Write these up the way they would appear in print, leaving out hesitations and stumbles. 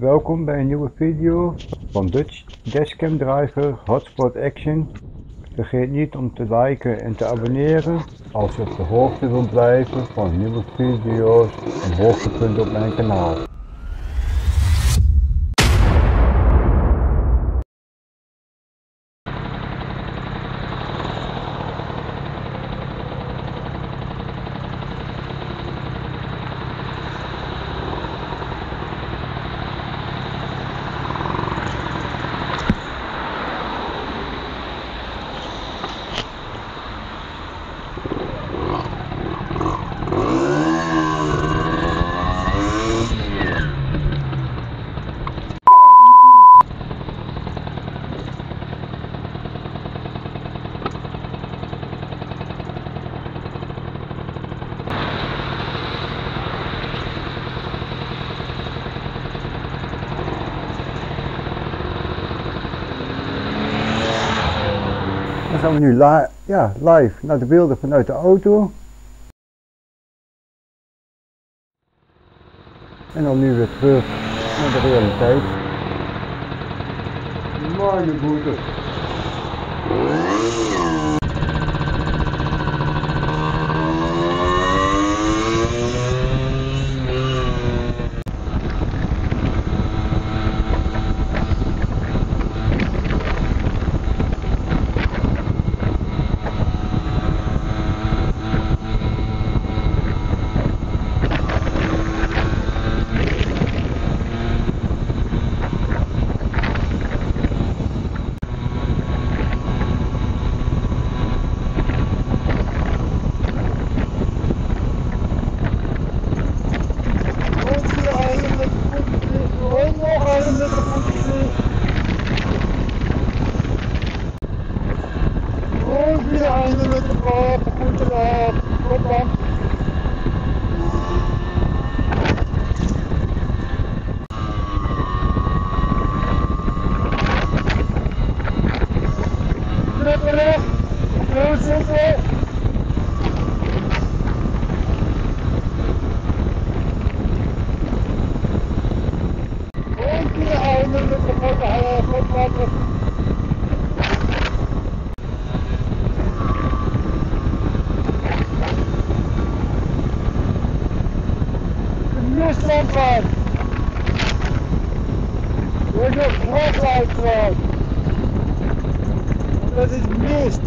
Welkom bij een nieuwe video van Dutch Dashcam Driver Hotspot Action. Vergeet niet om te liken en te abonneren als je op de hoogte wilt blijven van nieuwe video's en hoogtepunten op mijn kanaal. Dan gaan we nu live naar de beelden vanuit de auto. En dan nu weer terug naar de realiteit. Mooie boete. Dat is mist.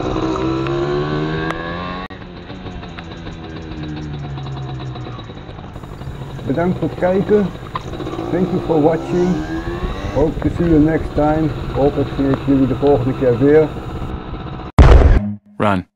Thank you. Bedankt voor het kijken. Thank you for watching. Hope to see you next time. Hopelijk zie ik jullie de volgende keer weer. Run.